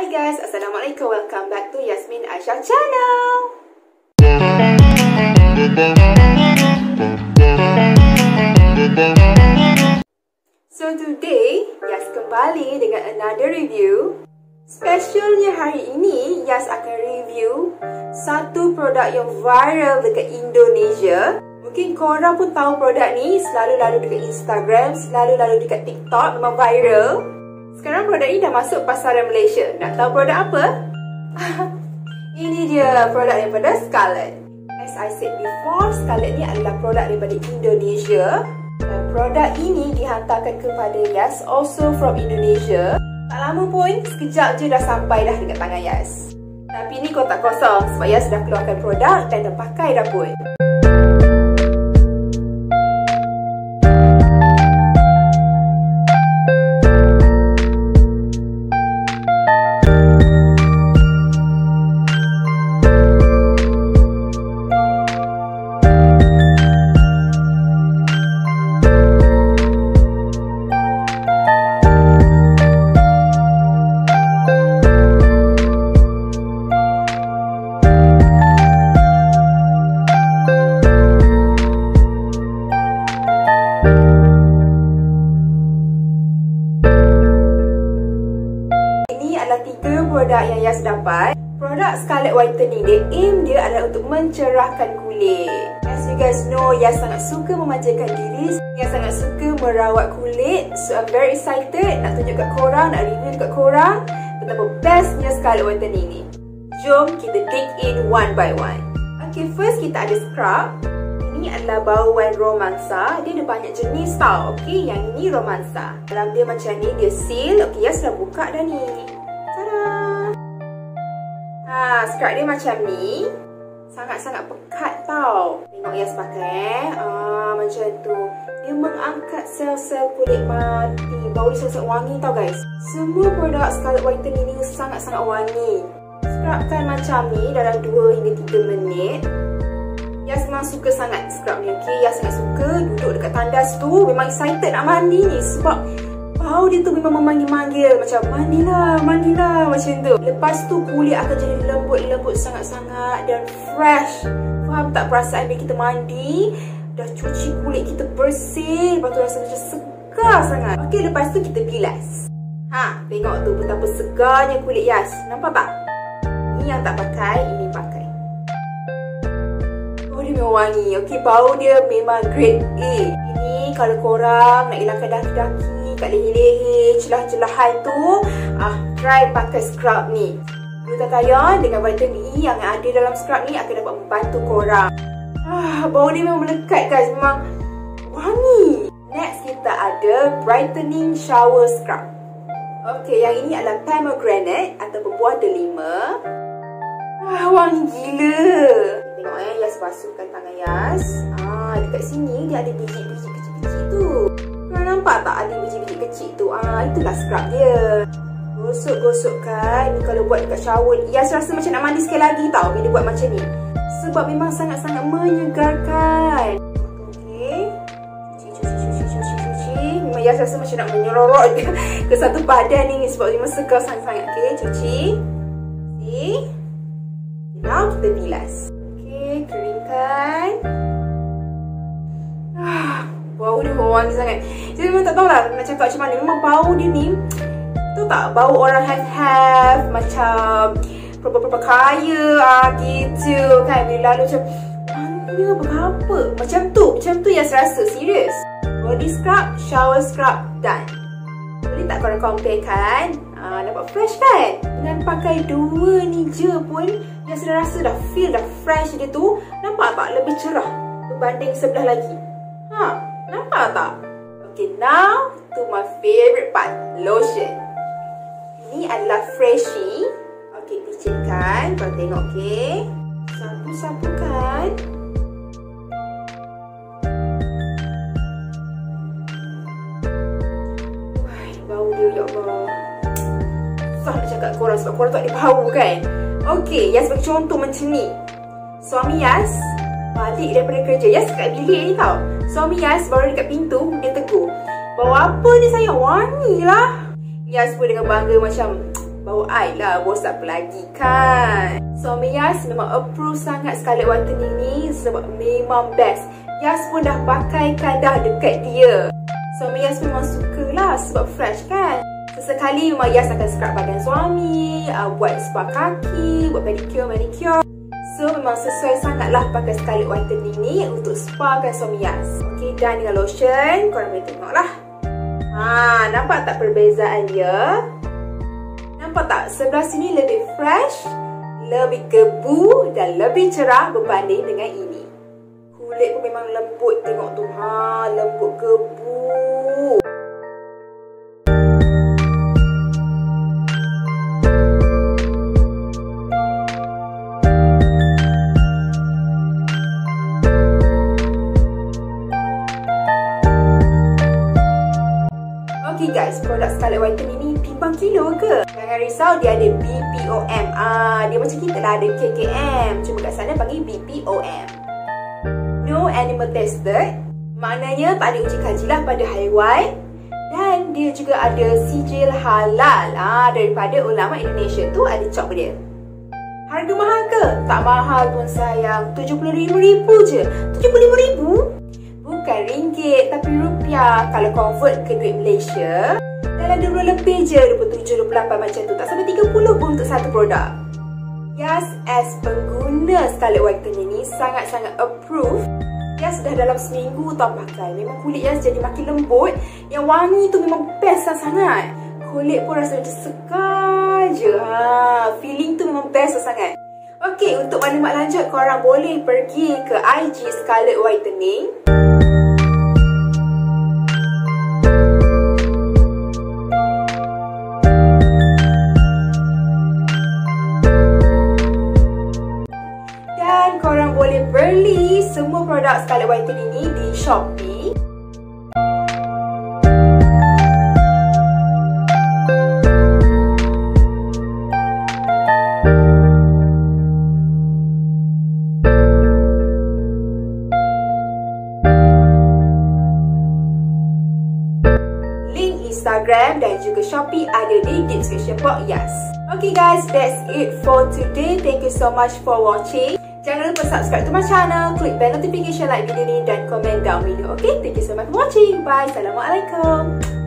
Hi guys, Assalamualaikum. Welcome back to Yasmin Aisyah channel. So today, Yas kembali dengan another review. Specialnya hari ini, Yas akan review satu produk yang viral dekat Indonesia. Mungkin korang pun tahu produk ni, selalu lalu dekat Instagram, selalu lalu dekat TikTok, memang viral. Sekarang produk ini dah masuk pasaran Malaysia. Nak tahu produk apa? Ini dia produk daripada Scarlett. As I said before, Scarlett ni adalah produk daripada Indonesia. Dan produk ini dihantarkan kepada Yas also from Indonesia. Tak lama pun, sekejap je dah sampai dah dekat tangan Yas. Tapi ni kotak kosong sebab Yas dah keluarkan produk dan dah pakai dah pun. Produk yang Yas dapat, produk Scarlett Whitening. Dia aim dia adalah untuk mencerahkan kulit. As you guys know, Yas sangat suka memanjakan diri, Yas sangat suka merawat kulit. So I'm very excited nak tunjuk kat korang, nak review kat korang betapa bestnya Scarlett Whitening ni. Jom kita dig in one by one. Okay, first kita ada scrub. Ini adalah bauan Romanza. Dia ada banyak jenis tau. Okay, yang ini Romanza. Dalam dia macam ni, dia seal. Okay, Yas dah buka dah ni. Ha, scrub dia macam ni. Sangat-sangat pekat tau. Tengok Yas pakai. Macam tu. Dia mengangkat sel-sel kulit mati. Bau dia sangat wangi tau guys. Semua produk Scarlett Whitening ni sangat-sangat wangi. Scrubkan macam ni dalam 2 hingga 3 minit. Yas memang suka sangat scrub ni, okay? Yas sangat suka duduk dekat tandas tu. Memang excited nak mandi ni sebab bau dia tu memang memanggil-manggil. Macam mandilah, mandilah macam tu. Lepas tu kulit akan jadi lembut-lembut sangat-sangat dan fresh. Faham tak perasaan bila kita mandi, dah cuci kulit kita bersih, lepas tu rasa macam segar sangat. Okey, lepas tu kita bilas. Ha, tengok tu betapa segarnya kulit Yas. Nampak tak? Ni yang tak pakai, ini pakai. Oh, dia memang wangi. Okey, bau dia memang grade A. Ini kalau korang nak hilangkan daki-daki kat leher-leher, celah-celahan tu, try pakai scrub ni. Glutathione dengan vitamin E yang ada dalam scrub ni akan dapat membantu korang. Bau ni memang melekat guys, memang wangi. Next kita ada brightening shower scrub. Okay, yang ini adalah pomegranate atau buah delima. Wangi gila. Tengok Yas basuhkan tangan Yas. Dekat sini dia ada biji-biji kecil-kecil tu. Nampak tak ada biji-biji kecil tu? Itulah scrub dia. Gosok-gosokkan. Ni kalau buat dekat shower, Yas rasa macam nak mandi sekali lagi tau bila buat macam ni. Sebab memang sangat-sangat menyegarkan. Okay, cuci. Memang Yas rasa macam nak menyororok ke satu badan ni sebab memang segar sangat-sangat. Okay, cuci. Okay, now kita bilas. Okay, keringkan. Bau dia wangi sangat. Saya memang tak tahu lah nak cakap macam mana. Memang bau dia ni, tahu tak, bau orang have-have, macam perempuan-perempuan kaya gitu kan. Bila lalu macam wangi apa-apa, macam tu yang saya rasa. Serius. Body scrub, shower scrub, done. Boleh tak korang compare kan? Dapat fresh kan? Dengan pakai 2 ni je pun yang saya rasa dah feel dah fresh dia tu. Nampak tak? Lebih cerah berbanding sebelah lagi. Nampak tak? Okay, now to my favourite part, lotion. Ini adalah Freshy. Okay, picikkan. Korang tengok, okay? Sapu-sapukan. Wah, bau dia, ya Allah. Susah nak cakap korang sebab korang tak ada bau kan? Okay, Yas bagi contoh macam ni. Suami Yas balik daripada kerja. Yas kat bilik ni tau. Suami Yas baru dekat pintu, dia tegur, "Bau apa ni sayang? Wangi lah." Yas pun dengan bangga macam, Baru I lah WhatsApp lagi kan. Suami Yas memang approve sangat Scarlett Whitening ni sebab memang best. Yas pun dah pakai kan dah dekat dia. Suami Yas memang suka lah sebab fresh kan. Sesekali memang Yas akan scrub badan suami, buat spa kaki, buat pedicure-manicure. So memang sesuai sangatlah pakai Scarlett Whitening ni untuk spa kan suami Yas. Okay, dan dengan lotion korang boleh tengok lah. Haa, nampak tak perbezaan dia? Nampak tak? Sebelah sini lebih fresh, lebih gebu dan lebih cerah berbanding dengan ini. Kulit pun memang lembut, tengok tu. Haa, lembut gebu. Okay guys, produk Scarlett Whitening ni timbang kilo ke? Jangan risau, dia ada BPOM. Dia macam kita lah ada KKM. Cuma kat sana panggil BPOM. No animal tested. Maknanya tak ada uji kaji lah pada haiwan. Dan dia juga ada sijil halal daripada ulama Indonesia tu ada cop dia. Harga mahal ke? Tak mahal pun sayang. RM75,000 je. RM75,000? Bukan ringgit tapi rupiah. Kalau convert ke duit Malaysia dalam 20 lebih je, 27-28 macam tu. Tak sampai 30 pun untuk satu produk. Yas as pengguna Scarlett Whitening ni sangat-sangat approve. Yas dah dalam seminggu tau pakai. Memang kulit Yas jadi makin lembut. Yang wangi tu memang best lah sangat. Kulit pun rasa macam segar je. Feeling tu memang best lah sangat. Okay, untuk maklumat lanjut korang boleh pergi ke IG Scarlett Whitening. Korang boleh beli semua produk Scarlett Whitening ini di Shopee. Link Instagram dan juga Shopee ada di description box Yas. Okay guys, that's it for today. Thank you so much for watching. Jangan lupa subscribe to my channel, click bell notification, like video ni dan komen down below. Okay, thank you so much for watching. Bye, Assalamualaikum.